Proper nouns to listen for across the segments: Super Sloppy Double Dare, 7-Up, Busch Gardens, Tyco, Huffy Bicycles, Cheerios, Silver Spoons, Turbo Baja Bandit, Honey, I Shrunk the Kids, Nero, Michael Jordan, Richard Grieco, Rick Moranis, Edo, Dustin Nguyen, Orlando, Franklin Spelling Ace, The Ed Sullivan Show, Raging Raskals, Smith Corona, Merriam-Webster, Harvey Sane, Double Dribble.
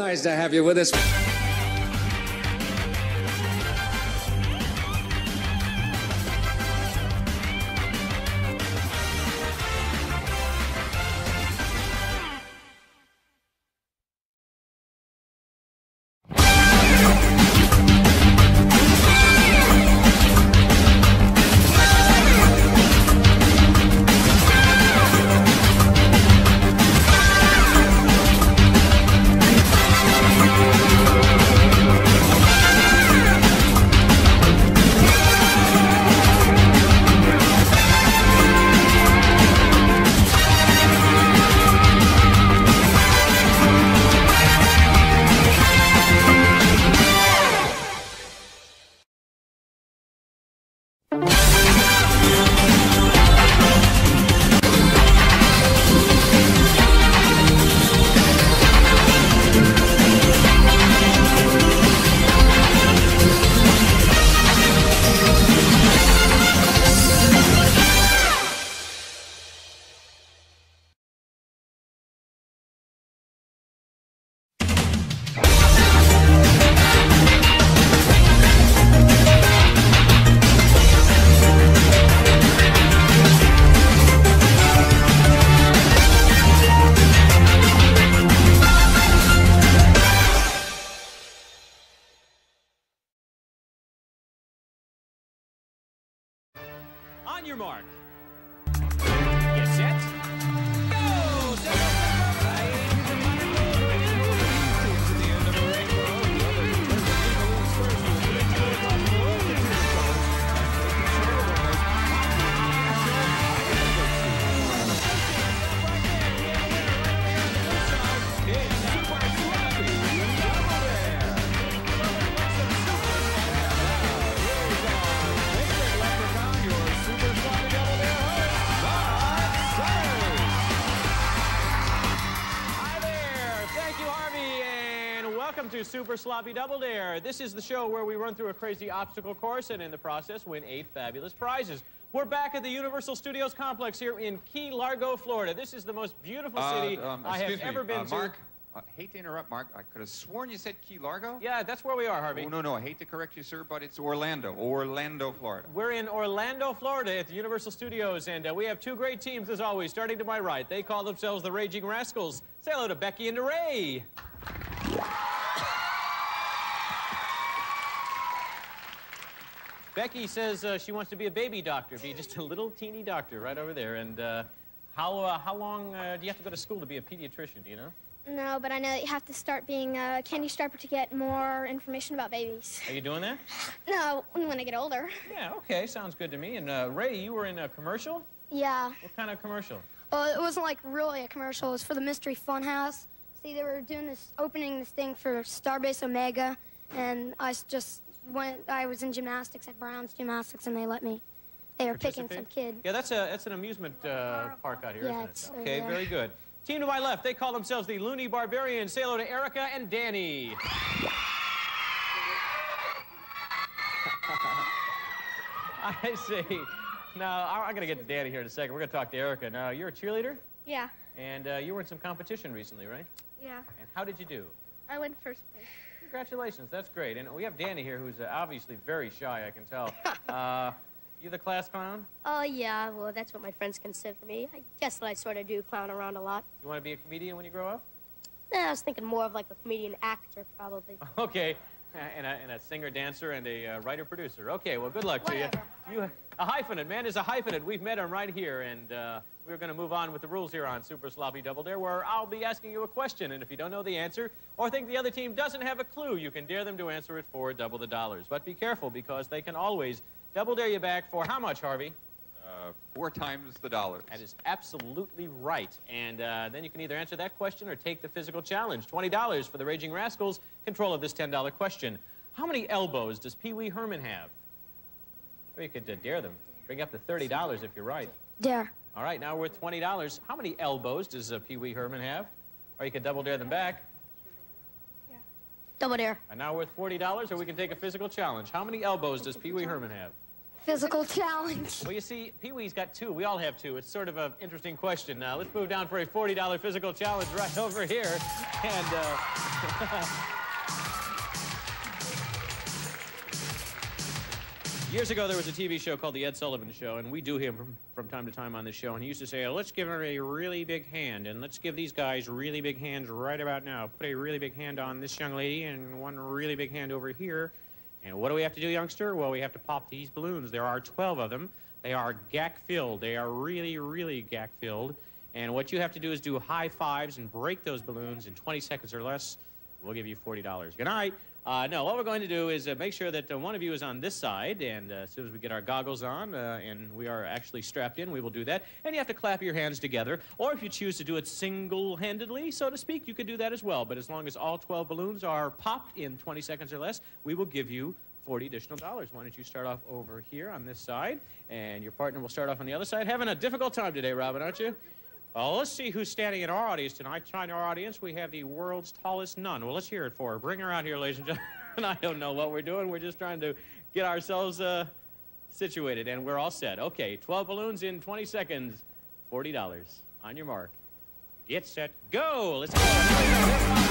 Nice to have you with us. Super Sloppy Double Dare. This is the show where we run through a crazy obstacle course and in the process win 8 fabulous prizes. We're back at the Universal Studios complex here in Key Largo, Florida. This is the most beautiful city I have ever been to. Mark, I hate to interrupt, Mark. I could have sworn you said Key Largo. Yeah, that's where we are, Harvey. Oh, no, no, I hate to correct you, sir, but it's Orlando. Orlando, Florida. We're in Orlando, Florida at the Universal Studios, and we have 2 great teams, as always, starting to my right. They call themselves the Raging Rascals. Say hello to Becky and to Ray. Becky says she wants to be a baby doctor, be just a little teeny doctor right over there. And how long do you have to go to school to be a pediatrician, do you know? No, but I know that you have to start being a candy striper to get more information about babies. Are you doing that? No, when I get older. Yeah, okay, sounds good to me. And Ray, you were in a commercial? Yeah. What kind of commercial? Well, it wasn't like really a commercial. It was for the Mystery Funhouse. See, they were doing this, opening this thing for Starbase Omega, and I just... When I was in gymnastics at Brown's Gymnastics, and they let me. They were picking some kid. Yeah, that's an amusement park out here, yeah, isn't it? Okay, very good. Team to my left, they call themselves the Looney Barbarians. Say hello to Erica and Danny. I see. Now, I'm going to get to Danny here in a second. We're going to talk to Erica. Now, you're a cheerleader? Yeah. And you were in some competition recently, right? Yeah. And how did you do? I went first place. Congratulations, that's great. And we have Danny here, who's obviously very shy, I can tell. You the class clown? Oh, yeah, well, that's what my friends consider me. I guess that I sort of do clown around a lot. You want to be a comedian when you grow up? Nah, I was thinking more of like a comedian actor, probably. Okay, and a singer-dancer and a writer-producer. Okay, well, good luck to you. A hyphenate, man is a hyphenate. We've met him right here, and we're going to move on with the rules here on Super Sloppy Double Dare, where I'll be asking you a question, and if you don't know the answer or think the other team doesn't have a clue, you can dare them to answer it for double the dollars. But be careful, because they can always double dare you back for how much, Harvey? 4 times the dollars. That is absolutely right. And then you can either answer that question or take the physical challenge. $20 for the Raging Rascals, control of this $10 question. How many elbows does Pee-wee Herman have? Or you could dare them. Bring up to $30 if you're right. Dare. All right, now we're at $20. How many elbows does Pee-wee Herman have? Or you could double dare them back. Yeah. Double dare. And now we're at $40, or we can take a physical challenge. How many elbows does Pee-wee Herman have? physical challenge. Well, you see, Pee-wee's got two. We all have two. It's sort of an interesting question. Now, let's move down for a $40 physical challenge right over here. And, years ago, there was a TV show called The Ed Sullivan Show, and we do him from time to time on this show, and he used to say, oh, let's give her a really big hand, and let's give these guys really big hands right about now. Put a really big hand on this young lady and one really big hand over here. And what do we have to do, youngster? Well, we have to pop these balloons. There are 12 of them. They are gack-filled. They are really, really gack-filled. And what you have to do is do high fives and break those balloons in 20 seconds or less. We'll give you $40. Good night. No, what we're going to do is make sure that one of you is on this side, and as soon as we get our goggles on and we are actually strapped in, we will do that. And you have to clap your hands together, or if you choose to do it single-handedly, so to speak, you could do that as well. But as long as all 12 balloons are popped in 20 seconds or less, we will give you $40 additional. Why don't you start off over here on this side, and your partner will start off on the other side. Having a difficult time today, Robin, aren't you? Well, let's see who's standing in our audience tonight. Trying our audience, we have the world's tallest nun. Well, let's hear it for her. Bring her out here, ladies and gentlemen. I don't know what we're doing. We're just trying to get ourselves situated, and we're all set. Okay, 12 balloons in 20 seconds. $40. On your mark. Get set. Go! Let's go!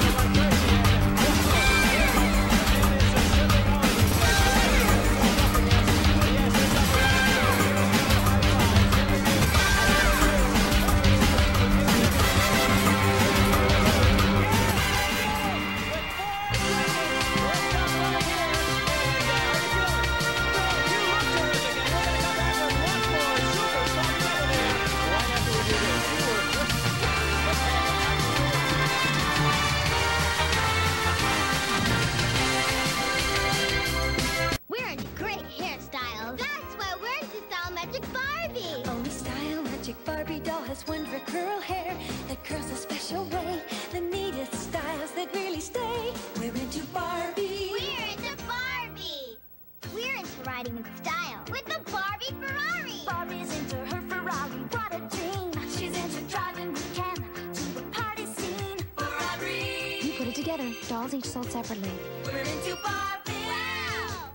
Dolls each sold separately. We're into Barbie! Wow!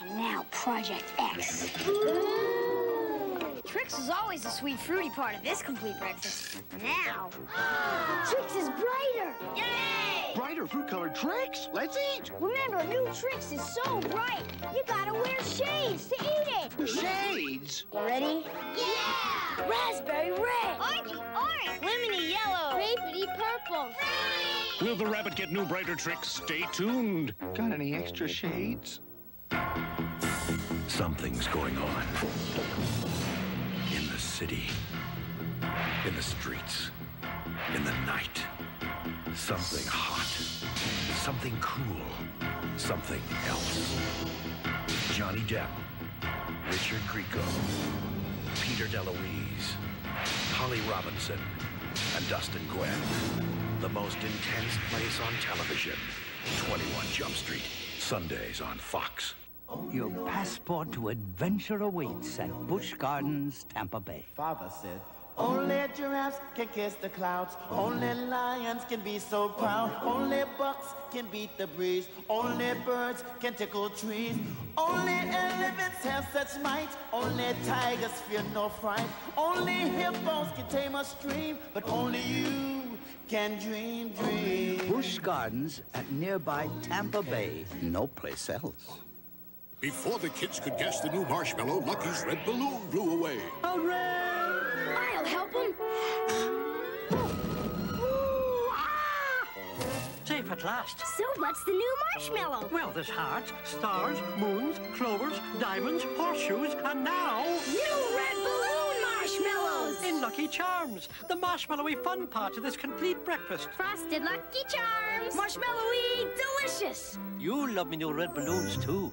And now, Project X. Ooh. Trix is always the sweet, fruity part of this complete breakfast. Now... Oh. Trix is brighter! Yay! Brighter fruit-colored Trix? Let's eat! Remember, new Trix is so bright, you gotta wear shades to eat it! Shades? You ready? Yeah! Raspberry red! Orangey orange! Lemony yellow! Grapey purple! Red. Will the rabbit get new brighter tricks? Stay tuned. Got any extra shades? Something's going on. In the city. In the streets. In the night. Something hot. Something cool. Something else. Johnny Depp. Richard Grieco. Peter DeLuise. Holly Robinson. And Dustin Nguyen. The most intense place on television. 21 Jump Street, Sundays on Fox. Your passport to adventure awaits at Busch Gardens, Tampa Bay. Father said, only giraffes can kiss the clouds. Only lions can be so proud. Only bucks can beat the breeze. Only birds can tickle trees. Only elephants have such might. Only tigers fear no fright. Only hippos can tame a stream. But only you can dream. Busch Gardens at nearby Tampa Bay. No place else. Before the kids could guess the new marshmallow, Lucky's red balloon blew away. Hooray! I'll help him. Ooh, ah! Safe at last. So what's the new marshmallow? Well, there's hearts, stars, moons, clovers, diamonds, horseshoes, and now... New red balloon! Marshmallows! In Lucky Charms, the marshmallowy fun part of this complete breakfast. Frosted Lucky Charms! Marshmallowy delicious! You love me new red balloons, too.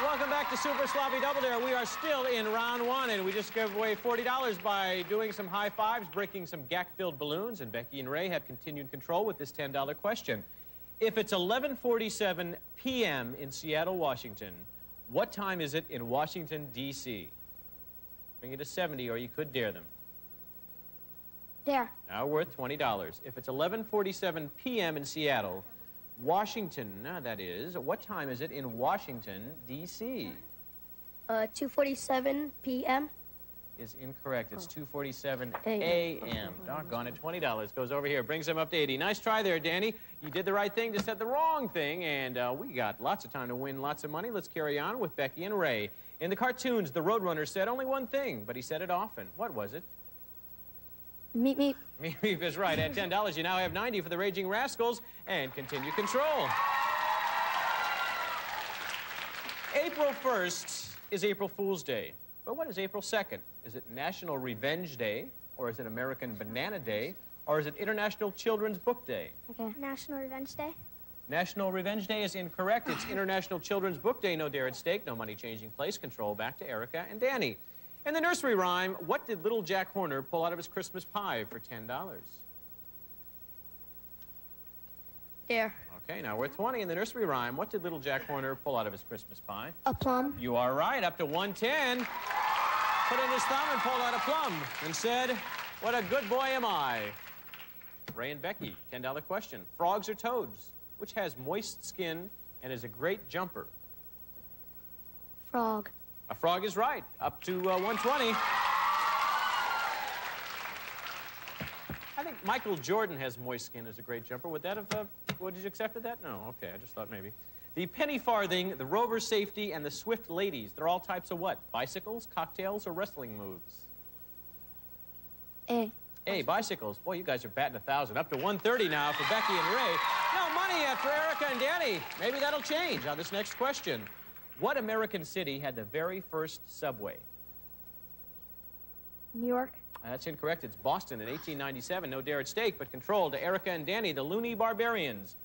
Welcome back to Super Sloppy Double Dare. We are still in round one, and we just gave away $40 by doing some high fives, breaking some gack-filled balloons, and Becky and Ray have continued control with this $10 question. If it's 11:47 p.m. in Seattle, Washington, what time is it in Washington, D.C.? Bring it to 70, or you could dare them. Dare. Now worth $20. If it's 11:47 p.m. in Seattle, Washington, that is. What time is it in Washington, D.C.? 2:47 p.m. is incorrect. It's 2:47 a.m. Doggone it. $20 goes over here. Brings him up to 80. Nice try there, Danny. You did the right thing, just said the wrong thing. And we got lots of time to win lots of money. Let's carry on with Becky and Ray. In the cartoons, the Roadrunner said only one thing, but he said it often. What was it? Meep, meep. Meep, meep is right. At $10, you now have $90 for the Raging Rascals and Continue Control. April 1st is April Fool's Day. But what is April 2nd? Is it National Revenge Day, or is it American Banana Day, or is it International Children's Book Day? Okay. National Revenge Day. National Revenge Day is incorrect. It's International Children's Book Day. No dare at stake, no money changing place. Control back to Erica and Danny. In the nursery rhyme, what did little Jack Horner pull out of his Christmas pie for $10? Dare. Okay, now we're 20. In the nursery rhyme, what did little Jack Horner pull out of his Christmas pie? A plum. You are right. Up to 110. Put in his thumb and pulled out a plum and said, "What a good boy am I." Ray and Becky, $10 question. Frogs or toads? Which has moist skin and is a great jumper? Frog. A frog is right. Up to 120. I think Michael Jordan has moist skin as a great jumper. Would that have, would you have accepted that? No, okay, I just thought maybe. The penny farthing, the rover safety, and the swift ladies, they're all types of what? Bicycles, cocktails, or wrestling moves? A. A, bicycles. Boy, you guys are batting 1,000. Up to 130 now for Becky and Ray. No money yet for Erica and Danny. Maybe that'll change on this next question. What American city had the very first subway? New York. That's incorrect. It's Boston in 1897. No dare at stake, but control to Erica and Danny, the loony barbarians.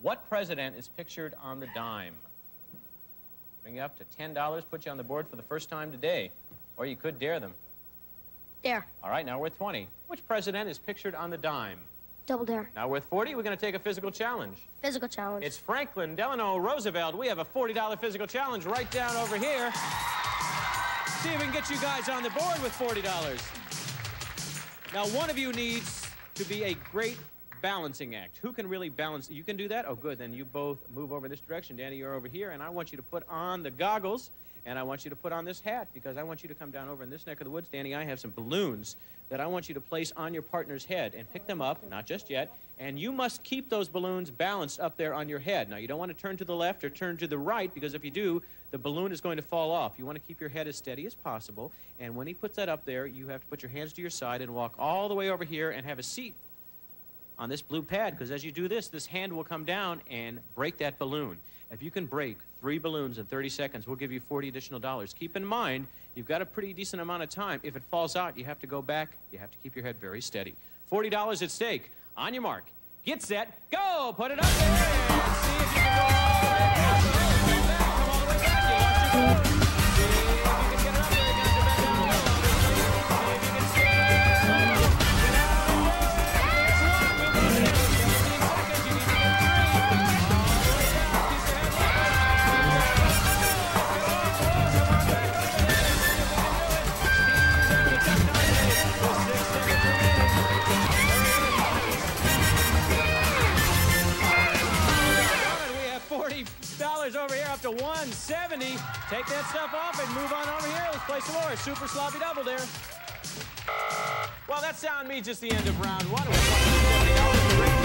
What president is pictured on the dime? Bring you up to $10, put you on the board for the first time today. Or you could dare them. Dare. All right, now worth 20. Which president is pictured on the dime? Double dare. Now worth 40, we're going to take a physical challenge. Physical challenge. It's Franklin Delano Roosevelt. We have a $40 physical challenge right down over here. See if we can get you guys on the board with $40. Now, one of you needs to be a great balancing act. Who can really balance? You can do that? Oh, good. Then you both move over this direction. Danny, you're over here, and I want you to put on the goggles, and I want you to put on this hat, because I want you to come down over in this neck of the woods. Danny, I have some balloons that I want you to place on your partner's head and pick them up, not just yet, and you must keep those balloons balanced up there on your head. Now, you don't want to turn to the left or turn to the right, because if you do, the balloon is going to fall off. You want to keep your head as steady as possible, and when he puts that up there, you have to put your hands to your side and walk all the way over here and have a seat on this blue pad, because as you do this, this hand will come down and break that balloon. If you can break 3 balloons in 30 seconds, we'll give you $40 additional. Keep in mind, you've got a pretty decent amount of time. If it falls out, you have to go back. You have to keep your head very steady. $40 at stake. On your mark, get set, go! Put it up there and see if you can go all the way back. Over here up to 170. Take that stuff off and move on over here. Let's play some more Super Sloppy Double Dare. Well, that sound means just the end of round 1.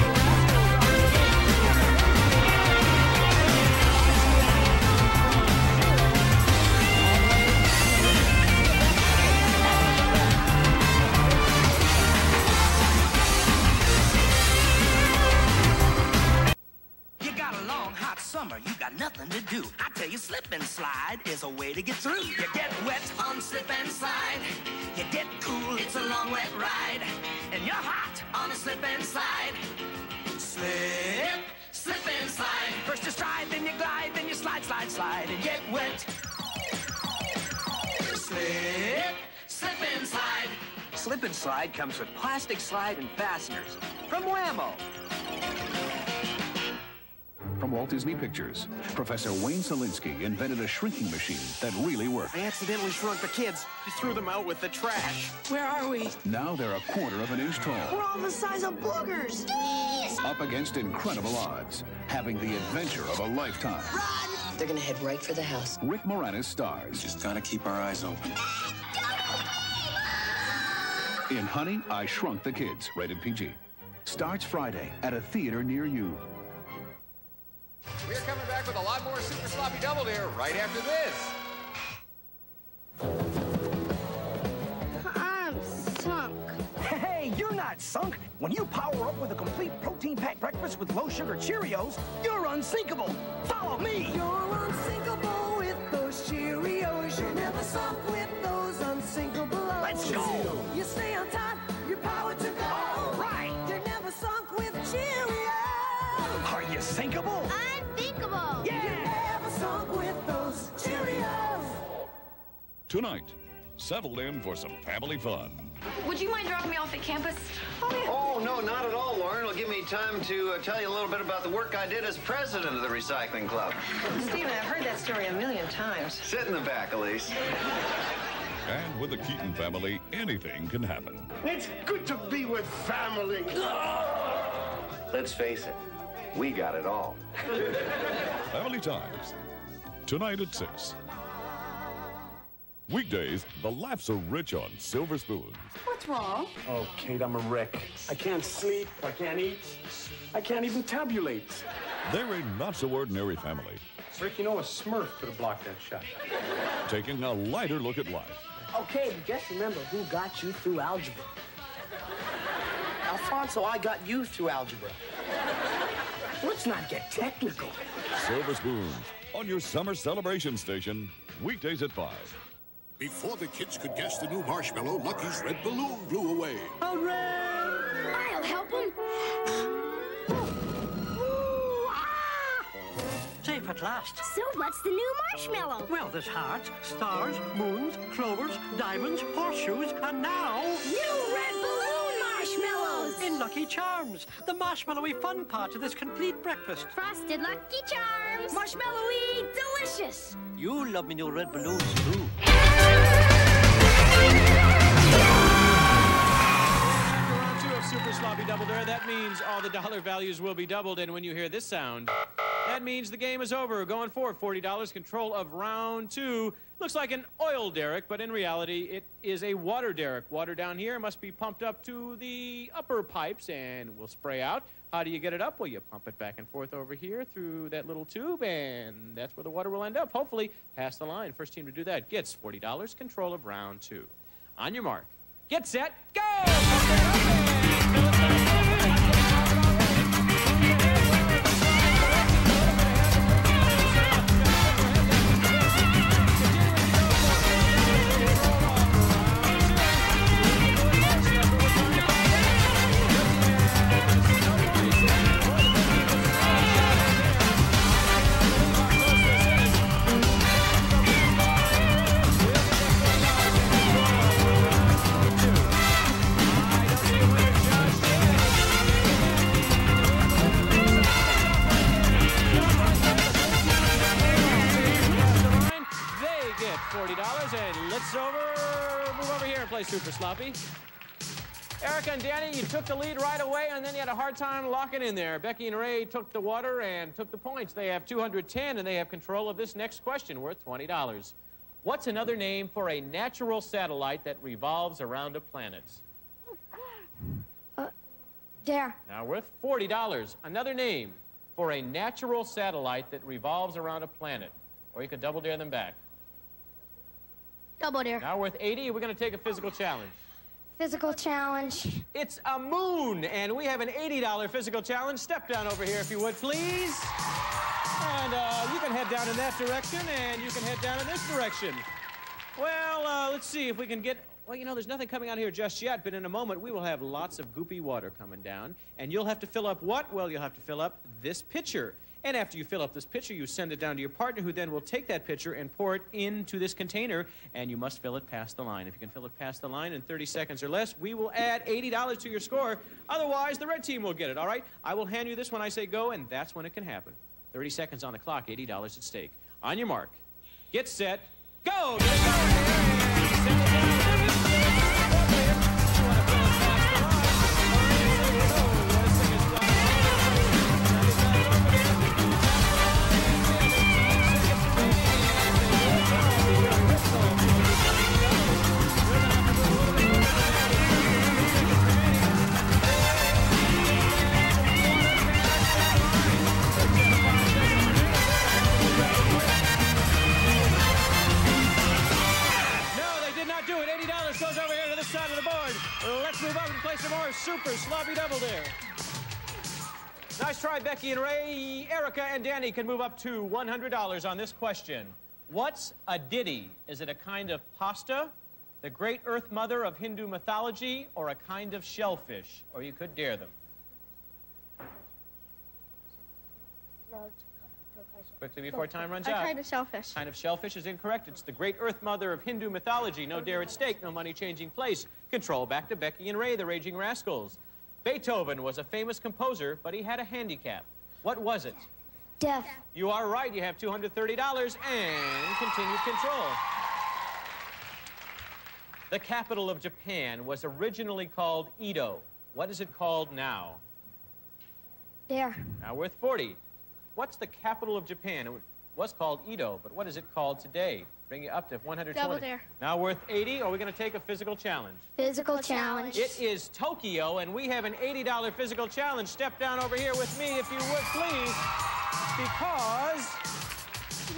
Summer, you got nothing to do. I tell you, slip and slide is a way to get through. You get wet on slip and slide. You get cool, it's a long wet ride. And you're hot on a slip and slide. Slip, slip and slide. First you stride, then you glide, then you slide, slide, slide, and get wet. Slip, slip and slide. Slip and slide comes with plastic slide and fasteners from Wham-O. from Walt Disney Pictures. Professor Wayne Selinsky invented a shrinking machine that really worked. I accidentally shrunk the kids. I threw them out with the trash. Where are we? Now they're a quarter of an inch tall. We're all the size of boogers. Jeez. Up against incredible odds. Having the adventure of a lifetime. Run! They're gonna head right for the house. Rick Moranis stars. Just gotta keep our eyes open. In Honey, I Shrunk the Kids, rated PG. Starts Friday at a theater near you. We're coming back with a lot more Super Sloppy Double Dare right after this. I'm sunk. Hey, you're not sunk. When you power up with a complete protein-packed breakfast with low-sugar Cheerios, you're unsinkable. Follow me. You're unsinkable with those Cheerios. You're never sunk with those unsinkable. Let's go. You stay on top. Your power to go. All right. You're never sunk with Cheerios. Are you sinkable? Unthinkable. Yeah. You're never sunk with those Cheerios. Tonight, settle in for some family fun. Would you mind dropping me off at campus? Oh, yeah. Oh no, not at all, Lauren. It'll give me time to tell you a little bit about the work I did as president of the recycling club. Stephen, I've heard that story a million times. Sit in the back, Elise. And with the Keaton family, anything can happen. It's good to be with family. Let's face it, we got it all. Family Times, tonight at 6. Weekdays, the laughs are rich on Silver Spoons. What's wrong? Oh, Kate, I'm a wreck. I can't sleep, I can't eat, I can't even tabulate. They're a not-so-ordinary family. Rick, you know a Smurf could have blocked that shot. Taking a lighter look at life. Okay, just remember who got you through algebra. Alfonso, I got you through algebra. Let's not get technical. Silver Spoons, on your summer celebration station, weekdays at 5. Before the kids could guess the new marshmallow, Lucky's red balloon blew away. Hooray! I'll help him. Safe at last. So what's the new marshmallow? Well, there's hearts, stars, moons, clovers, diamonds, horseshoes, and now... new red balloon marshmallows! In Lucky Charms, the marshmallowy fun part of this complete breakfast. Frosted Lucky Charms! Marshmallowy delicious! You love me new red balloons, too. Round 2 of Super Sloppy Double Dare. That means all the dollar values will be doubled, and when you hear this sound... that means the game is over. Going for $40, control of round 2. Looks like an oil derrick, but in reality, it is a water derrick. Water down here must be pumped up to the upper pipes and will spray out. How do you get it up? Well, you pump it back and forth over here through that little tube, and that's where the water will end up. Hopefully, past the line. First team to do that gets $40, control of round 2. On your mark, get set, go! Super sloppy. Erica and Danny, you took the lead right away, and then you had a hard time locking in there. Becky and Ray took the water and took the points. They have 210, and they have control of this next question, worth $20. What's another name for a natural satellite that revolves around a planet? Dare. Now worth $40. Another name for a natural satellite that revolves around a planet. Or you could double dare them back. Double dare. Now worth 80, we're going to take a physical challenge. Physical challenge. It's a moon, and we have an $80 physical challenge. Step down over here if you would, please. And you can head down in that direction, and you can head down in this direction. Well, let's see if we can get... well, you know, there's nothing coming out here just yet, but in a moment, we will have lots of goopy water coming down. And you'll have to fill up what? Well, you'll have to fill up this pitcher. And after you fill up this pitcher, you send it down to your partner, who then will take that pitcher and pour it into this container, and you must fill it past the line. If you can fill it past the line in 30 seconds or less, we will add $80 to your score. Otherwise, the red team will get it, all right? I will hand you this when I say go, and that's when it can happen. 30 seconds on the clock, $80 at stake. On your mark, get set, go! Super Sloppy Double Dare. Nice try, Becky and Ray. Erica and Danny can move up to $100 on this question. What's a diddy? Is it a kind of pasta, the great earth mother of Hindu mythology, or a kind of shellfish? Or you could dare them. Quickly before time runs out. A kind of shellfish. Kind of shellfish is incorrect. It's the great earth mother of Hindu mythology. No dare at stake, no money changing place. Control back to Becky and Ray, the Raging Rascals. Beethoven was a famous composer, but he had a handicap. What was it? Deaf. You are right. You have $230 and continued control. The capital of Japan was originally called Edo. What is it called now? Dare. Now worth 40. What's the capital of Japan? It was called Edo, but what is it called today? Bring you up to 120. Double dare. Now worth 80, or are we going to take a physical challenge? Physical challenge. It is Tokyo, and we have an $80 physical challenge. Step down over here with me, if you would, please, because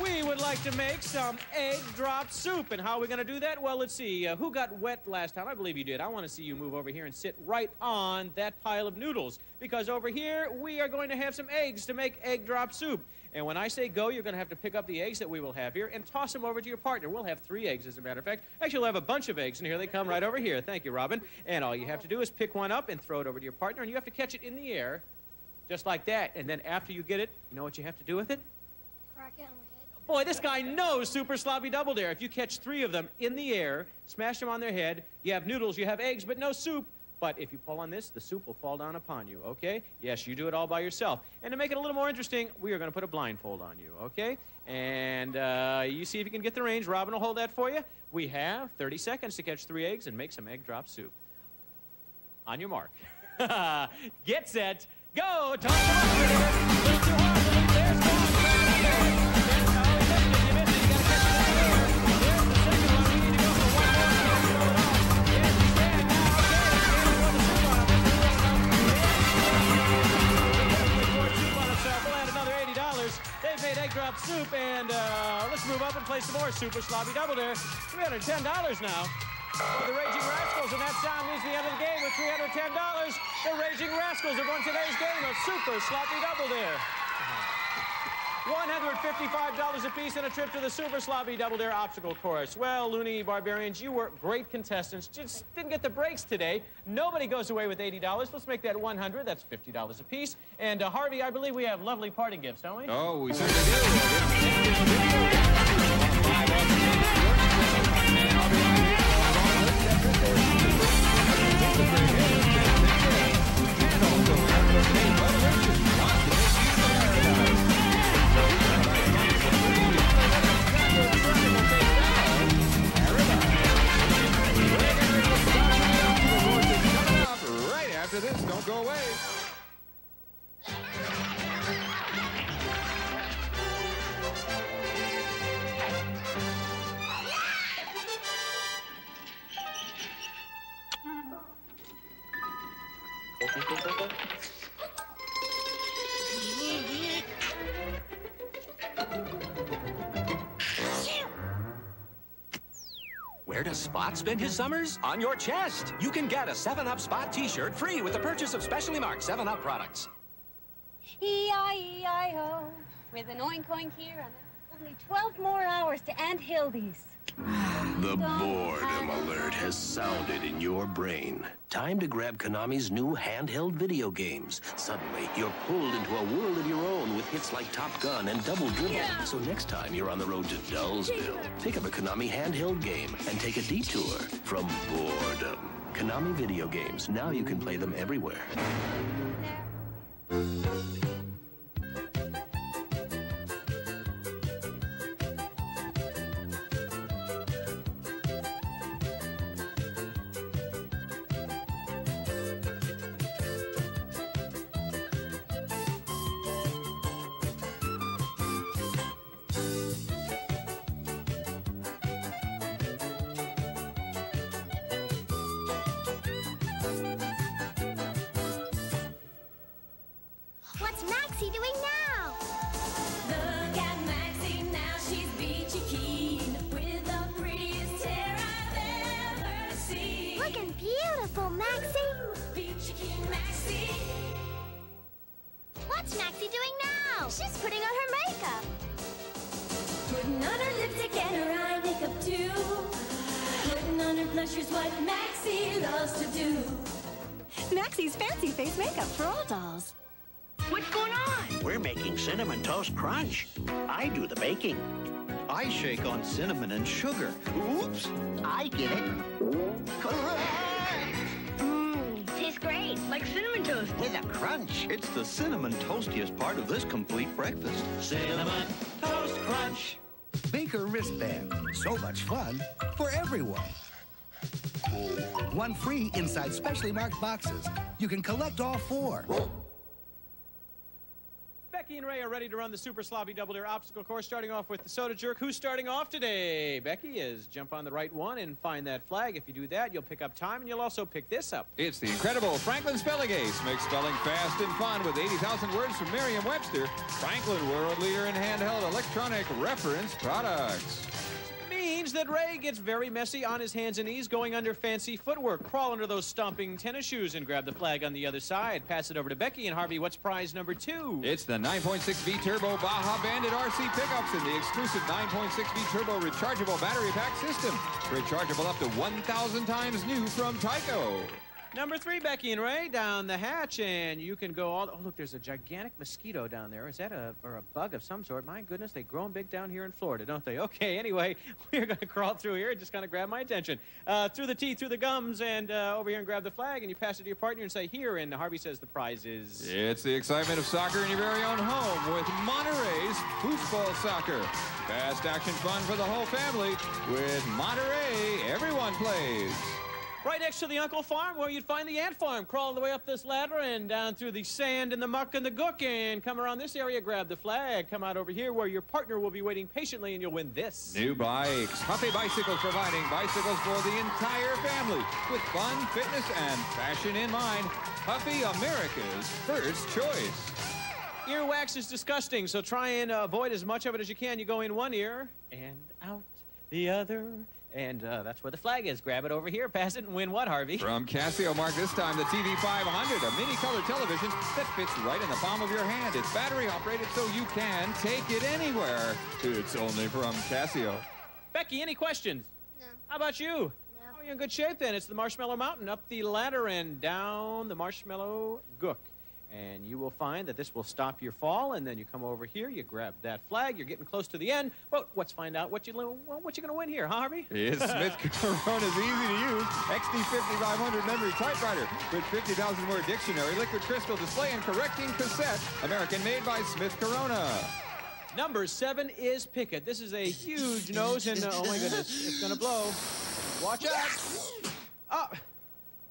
we would like to make some egg drop soup. And how are we going to do that? Well, let's see. Who got wet last time? I believe you did. I want to see you move over here and sit right on that pile of noodles, because over here we are going to have some eggs to make egg drop soup. And when I say go, you're going to have to pick up the eggs that we will have here and toss them over to your partner. We'll have 3 eggs, as a matter of fact. Actually, we'll have a bunch of eggs, and here they come right over here. Thank you, Robin. And all you have to do is pick one up and throw it over to your partner, and you have to catch it in the air just like that. And then after you get it, you know what you have to do with it? Crack it on the head. Boy, this guy knows Super Sloppy Double Dare. If you catch 3 of them in the air, smash them on their head, you have noodles, you have eggs, but no soup. But if you pull on this, the soup will fall down upon you, okay? Yes, you do it all by yourself. And to make it a little more interesting, we are going to put a blindfold on you, okay? And you see if you can get the range. Robin will hold that for you. We have 30 seconds to catch 3 eggs and make some egg drop soup. On your mark. Get set. Go! Egg drop soup, and let's move up and play some more Super Sloppy Double Dare. $310 now for the Raging Rascals, and that sound leaves the end of the game with $310. The Raging Rascals have won today's game of Super Sloppy Double Dare. $155 apiece and a trip to the Super Sloppy Double Dare obstacle course. Well, Looney Barbarians, you were great contestants. Just didn't get the breaks today. Nobody goes away with $80. Let's make that $100. That's $50 apiece. And Harvey, I believe we have lovely party gifts, don't we? Oh, we certainly do. After this, don't go away. Where does Spot spend his summers? On your chest. You can get a 7-Up Spot t-shirt free with the purchase of specially marked 7-Up products. E-I-E-I-O, with an oink-oink here and only 12 more hours to end Hildy's. The boredom alert has sounded in your brain. Time to grab Konami's new handheld video games. Suddenly, you're pulled into a world of your own with hits like Top Gun and Double Dribble. Yeah. So next time you're on the road to Dullsville, pick up a Konami handheld game and take a detour from boredom. Konami video games. Now you can play them everywhere. Maxie doing now? Look at Maxie now, she's beachy keen with the prettiest hair I've ever seen. Looking beautiful, Maxie. Beachy keen, Maxie. What's Maxie doing now? She's putting on her makeup. Putting on her lipstick and her eye makeup too. Putting on her blusher's what Maxie loves to do. Maxie's fancy face makeup for all dolls. What's going on? We're making Cinnamon Toast Crunch. I do the baking. I shake on cinnamon and sugar. Oops. I get it. Correct. Mmm, tastes great. Like cinnamon toast. With a crunch. It's the cinnamon toastiest part of this complete breakfast. Cinnamon Toast Crunch. Baker wristband. So much fun for everyone. One free inside specially marked boxes. You can collect all four. Becky and Ray are ready to run the Super Sloppy Double Dare obstacle course, starting off with the soda jerk. Who's starting off today? Becky is jump on the right one and find that flag. If you do that, you'll pick up time, and you'll also pick this up. It's the incredible Franklin Spelling Ace. Makes spelling fast and fun with 80,000 words from Merriam-Webster. Franklin, world leader in handheld electronic reference products. Means that Ray gets very messy on his hands and knees, going under fancy footwork. Crawl under those stomping tennis shoes and grab the flag on the other side. Pass it over to Becky and Harvey. What's prize number 2? It's the 9.6 V Turbo Baja Bandit RC pickups and the exclusive 9.6 V Turbo rechargeable battery pack system. Rechargeable up to 1,000 times new from Tyco. Number 3, Becky and Ray, down the hatch, and you can go all... Oh, look, there's a gigantic mosquito down there. Is that a bug of some sort? My goodness, they grow them big down here in Florida, don't they? Okay, anyway, we're going to crawl through here. It just kind of grabbed my attention. Through the teeth, through the gums, and over here and grab the flag, and you pass it to your partner and say, here, and Harvey says the prize is... It's the excitement of soccer in your very own home with Monterey's football soccer. Fast action fun for the whole family with Monterey, everyone plays. Right next to the Uncle Farm, where you'd find the Ant Farm. Crawl the way up this ladder and down through the sand and the muck and the gook, and come around this area, grab the flag. Come out over here, where your partner will be waiting patiently, and you'll win this. New bikes. Huffy Bicycles, providing bicycles for the entire family. With fun, fitness, and fashion in mind, Huffy, America's first choice. Earwax is disgusting, so try and avoid as much of it as you can. You go in one ear and out the other. And that's where the flag is. Grab it over here, pass it, and win what, Harvey? From Casio, mark this time the TV 500, a mini color television that fits right in the palm of your hand. It's battery operated, so you can take it anywhere. It's only from Casio. Becky, any questions? No. How about you? No. Oh, you're in good shape then. It's the Marshmallow Mountain, up the ladder and down the marshmallow gook. And you will find that this will stop your fall, and then you come over here, you grab that flag, you're getting close to the end. Well, let's find out what you're going to win here, huh, Harvey? It's Smith Corona's easy-to-use XD5500 memory typewriter with 50,000-word dictionary, liquid crystal display, and correcting cassette, American-made by Smith Corona. Number 7 is Pickett. This is a huge nose, and oh, my goodness, it's going to blow. Watch out. Oh,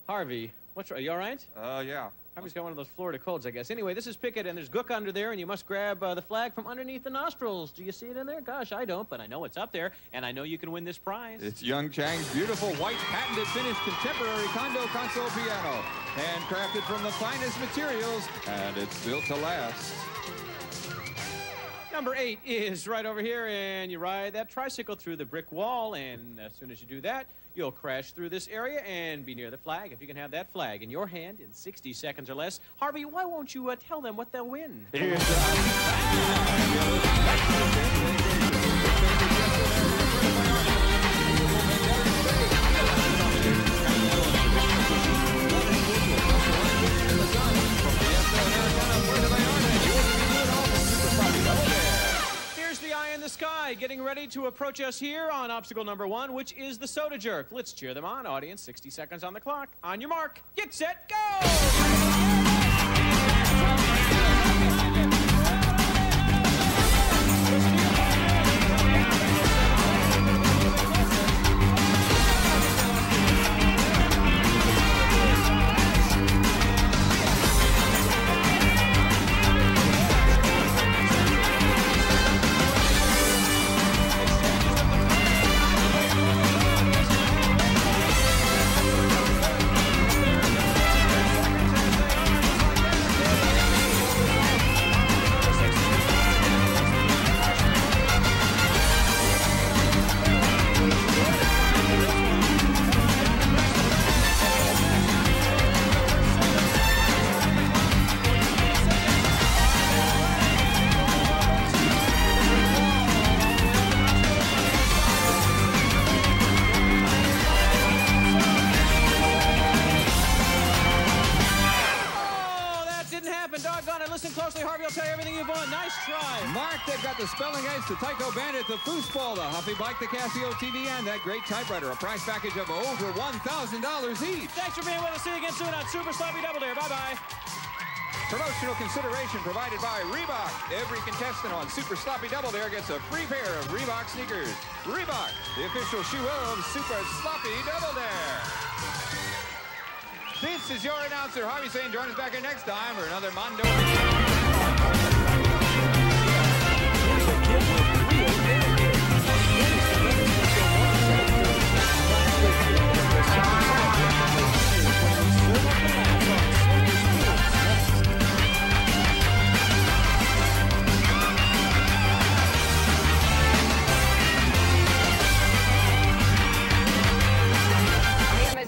Harvey, are you all right? Yeah. Harvey's got one of those Florida colds, I guess. Anyway, this is Pickett, and there's gook under there, and you must grab the flag from underneath the nostrils. Do you see it in there? Gosh, I don't, but I know it's up there, and I know you can win this prize. It's Young Chang's beautiful white patented finished contemporary Kondo console piano, handcrafted from the finest materials, and it's built to last. Number 8 is right over here, and you ride that tricycle through the brick wall, and as soon as you do that, you'll crash through this area and be near the flag. If you can have that flag in your hand in 60 seconds or less. Harvey, why won't you tell them what they'll win? In the sky, getting ready to approach us here on obstacle number 1, which is the soda jerk. Let's cheer them on, audience. 60 seconds on the clock. On your mark, get set, go! happened. Doggone it. Listen closely, Harvey. I'll tell you everything you've won. Nice try. Mark, they've got the spelling ice, the Tyco Bandit, the foosball, the Huffy Bike, the Casio TV, and that great typewriter. A prize package of over $1,000 each. Thanks for being with us. See you again soon on Super Sloppy Double Dare. Bye-bye. Promotional consideration provided by Reebok. Every contestant on Super Sloppy Double Dare gets a free pair of Reebok sneakers. Reebok, the official shoe of Super Sloppy Double Dare. This is your announcer, Harvey Sane. Join us back here next time for another Mondo.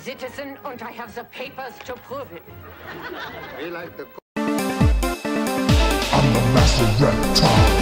Citizen, and I have the papers to prove it. We like the... I'm the master reptile.